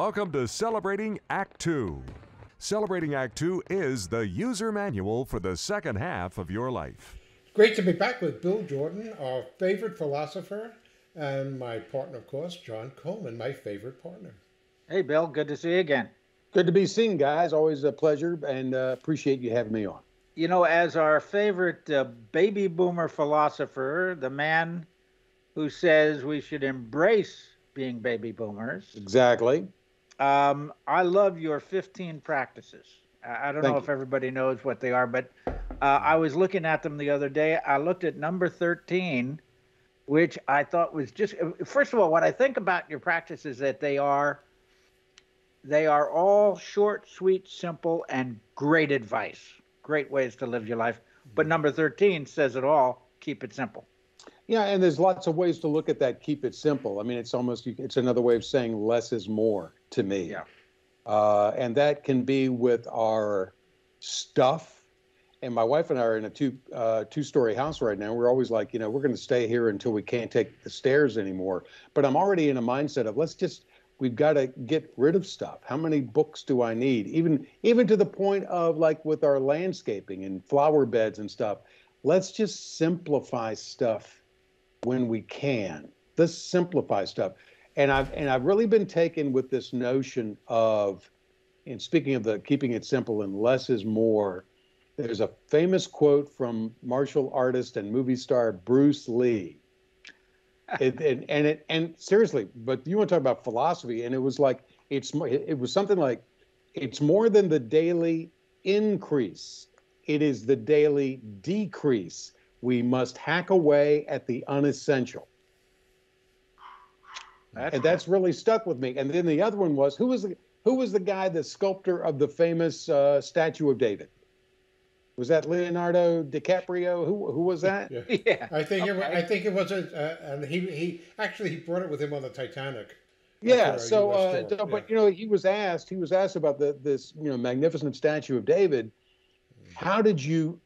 Welcome to Celebrating Act 2. Celebrating Act 2 is the user manual for the second half of your life. Great to be back with Bill Jordan, our favorite philosopher, and my partner, of course, John Coleman, my favorite partner. Hey, Bill. Good to see you again. Good to be seen, guys. Always a pleasure, and appreciate you having me on. You know, as our favorite baby boomer philosopher, the man who says we should embrace being baby boomers. Exactly. I love your 15 practices. I don't know if everybody knows what they are, but I was looking at them the other day. I looked at number 13, which I thought was just, first of all, what I think about your practice is that they are all short, sweet, simple, and great advice, great ways to live your life. But number 13 says it all, keep it simple. Yeah, and there's lots of ways to look at that, keep it simple. I mean, it's another way of saying less is more to me. Yeah. And that can be with our stuff. And my wife and I are in a two-story house right now. We're always like, you know, we're going to stay here until we can't take the stairs anymore. But I'm already in a mindset of we've got to get rid of stuff. How many books do I need? Even to the point of like with our landscaping and flower beds and stuff, let's just simplify stuff. When we can, let's simplify stuff. And I've really been taken with this notion of, and speaking of the keeping it simple and less is more, there's a famous quote from martial artist and movie star Bruce Lee. And seriously, but you want to talk about philosophy, and it was something like, it's more than the daily increase, it is the daily decrease. We must hack away at the unessential. That's really stuck with me. And then the other one was, who was the guy, the sculptor of the famous Statue of David? Was that Leonardo DiCaprio? Who was that? Yeah, yeah. I think it was, and he actually brought it with him on the Titanic. Yeah. So, but you know, he was asked about this, you know, magnificent Statue of David. How did you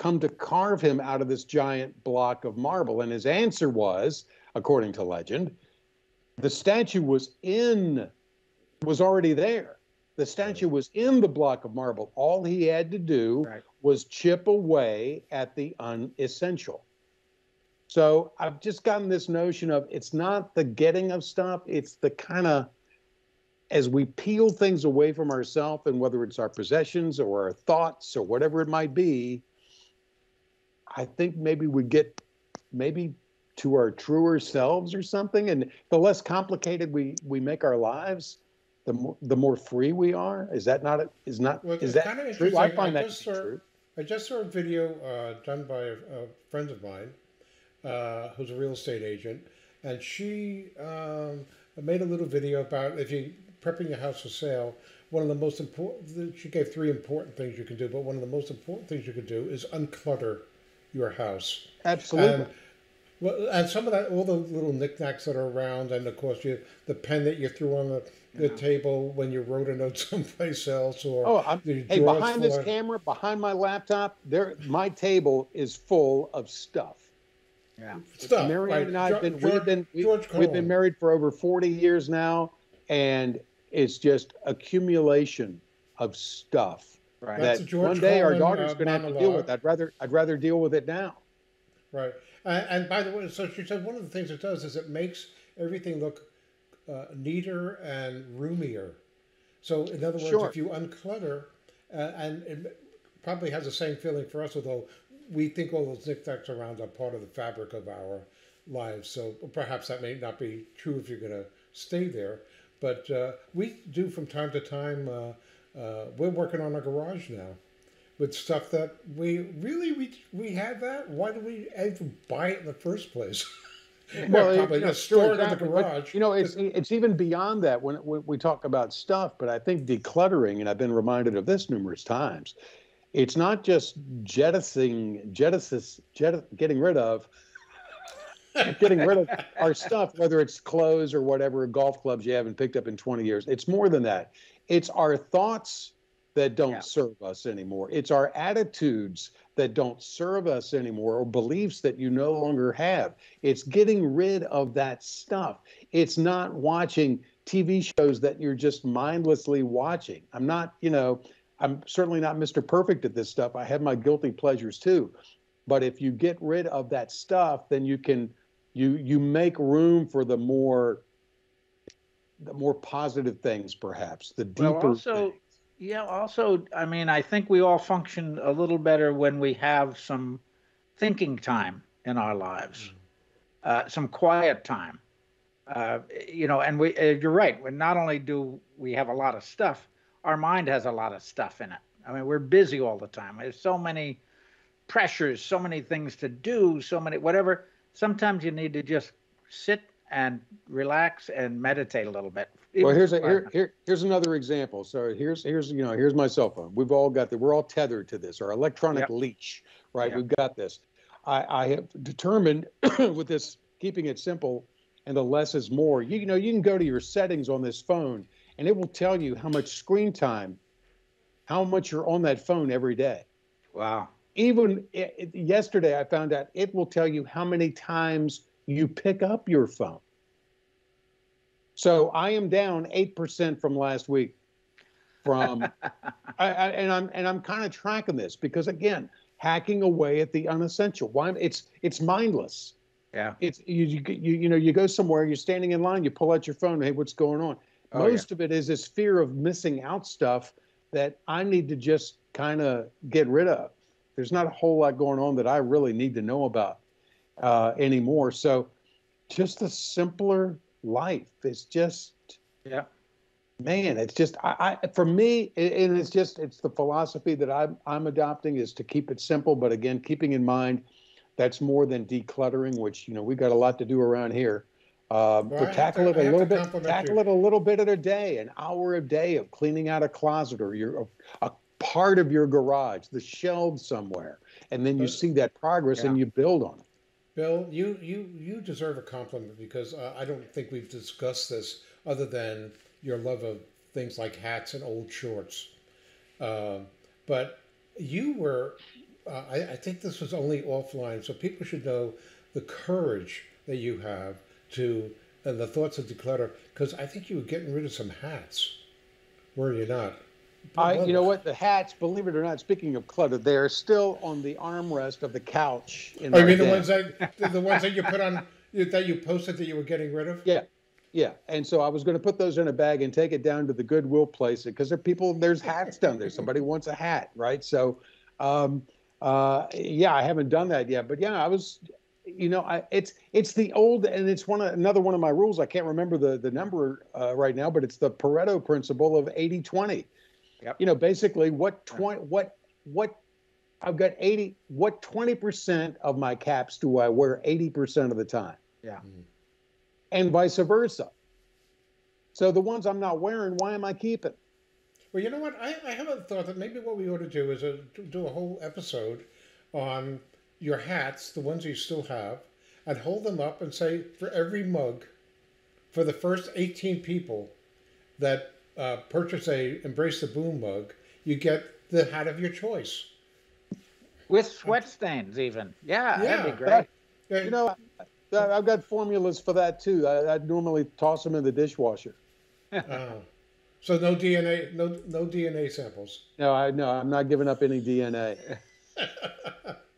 come to carve him out of this giant block of marble? And his answer was, according to legend, the statue was already there. The statue was in the block of marble. All he had to do was chip away at the unessential. So I've just gotten this notion of, it's not the getting of stuff, it's the kind of, as we peel things away from ourselves, and whether it's our possessions or our thoughts or whatever it might be, I think maybe we get to our truer selves or something. And the less complicated we make our lives, the more free we are. Is that not kind of true? I find that true. I just saw a video done by a friend of mine who's a real estate agent, and she made a little video about, if you're prepping your house for sale, one of the most important, she gave 3 important things you can do, but one of the most important things you can do is unclutter your house. Absolutely. And some of that, all the little knickknacks that are around, and of course the pen that you threw on the table when you wrote a note someplace else, or behind this camera, behind my laptop, there, my table is full of stuff. Yeah, stuff. Marianne and I we've been married for over 40 years now, and it's just accumulation of stuff. Right. That one day Coleman, our daughter's going to have to deal with. I'd rather deal with it now. Right. And by the way, so she said one of the things it does is it makes everything look neater and roomier. So in other words, if you unclutter, and it probably has the same feeling for us, although we think all those knickknacks around are part of the fabric of our lives. So perhaps that may not be true if you're going to stay there. But we do from time to time... we're working on a garage now with stuff that we had that. Why did we even buy it in the first place? Well, probably just store it in the garage. But, you know, it's even beyond that when we talk about stuff, but I think decluttering, and I've been reminded of this numerous times, it's not just getting rid of our stuff, whether it's clothes or whatever, golf clubs you haven't picked up in 20 years. It's more than that. It's our thoughts that don't serve us anymore. It's our attitudes that don't serve us anymore, or beliefs that you no longer have. It's getting rid of that stuff. It's not watching TV shows that you're just mindlessly watching. I'm not, you know, I'm certainly not Mr. Perfect at this stuff. I have my guilty pleasures too. But if you get rid of that stuff, then you can, you make room for the more positive things, perhaps the deeper things. Yeah. Also, I mean, I think we all function a little better when we have some thinking time in our lives, some quiet time, you know, and you're right. Not only do we have a lot of stuff, our mind has a lot of stuff in it. I mean, we're busy all the time. There's so many pressures, so many things to do, so many, whatever. Sometimes you need to just sit and relax and meditate a little bit. Well, here's another example. So here's my cell phone. We've all got that. We're all tethered to this, our electronic leash, right? Yep. We've got this. I have determined with this, keeping it simple and the less is more, you know, you can go to your settings on this phone and it will tell you how much screen time, how much you're on that phone every day. Wow. Even yesterday, I found out it will tell you how many times you pick up your phone. So I am down 8% from last week. And I'm kind of tracking this because again, hacking away at the unessential. Why? It's mindless. Yeah. It's you know, you go somewhere, you're standing in line, you pull out your phone. Hey, what's going on? Most of it is this fear of missing out stuff that I need to just kind of get rid of. There's not a whole lot going on that I really need to know about anymore. So just a simpler life. It's just, man, it's just, I for me, and it's just, it's the philosophy that I'm adopting is to keep it simple. But again, keeping in mind, that's more than decluttering, which, you know, we've got a lot to do around here. Well, tackle it a little bit at a day, an hour a day of cleaning out a closet or a part of your garage, the shelves somewhere. And then you see that progress and you build on it. Bill, you deserve a compliment because I don't think we've discussed this other than your love of things like hats and old shorts. But you were, I think this was only offline, so people should know the courage that you have to, and the thoughts of declutter, because I think you were getting rid of some hats, were you not? You know what? The hats, believe it or not, speaking of clutter, they are still on the armrest of the couch. I mean, the ones that you put on, that you posted that you were getting rid of? Yeah. Yeah. And so I was going to put those in a bag and take it down to the Goodwill place because there's hats down there. Somebody wants a hat, right? So, I haven't done that yet. But yeah, I was, you know, it's the old, and it's another one of my rules. I can't remember the number right now, but it's the Pareto principle of 80-20. Yep. You know, basically I've got 80, what 20% of my caps do I wear 80% of the time? Yeah. Mm-hmm. And vice versa. So the ones I'm not wearing, why am I keeping? Well, you know what? I have a thought that maybe what we ought to do is do a whole episode on your hats, the ones you still have, and hold them up and say for every mug, for the first 18 people that purchase a Embrace the Boom mug, you get the hat of your choice. With sweat stains even. Yeah, that'd be great. You know, I've got formulas for that too. I normally toss them in the dishwasher. So no DNA samples. No, I'm not giving up any DNA.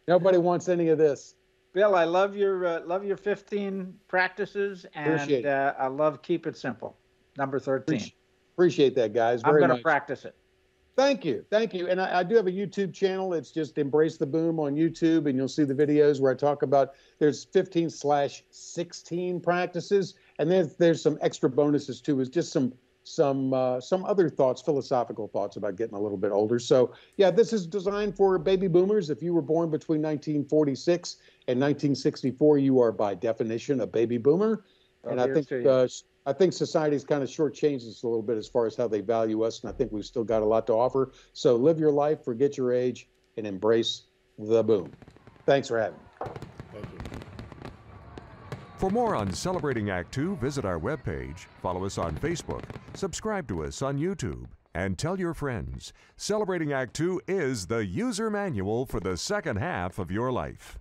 Nobody wants any of this. Bill, I love your 15 practices, and I love Keep It Simple, number 13. Appreciate that, guys. I'm going to practice it. Thank you. Thank you. And I do have a YouTube channel. It's just Embrace the Boom on YouTube, and you'll see the videos where I talk about there's 15/16 practices, and there's some extra bonuses too. Is just some other thoughts, philosophical thoughts about getting a little bit older. So yeah, this is designed for baby boomers. If you were born between 1946 and 1964, you are by definition a baby boomer. And I think society's kind of shortchanged us a little bit as far as how they value us, and I think we've still got a lot to offer. So live your life, forget your age, and embrace the boom. Thanks for having me. Thank you. For more on Celebrating Act 2, visit our webpage, follow us on Facebook, subscribe to us on YouTube, and tell your friends. Celebrating Act 2 is the user manual for the second half of your life.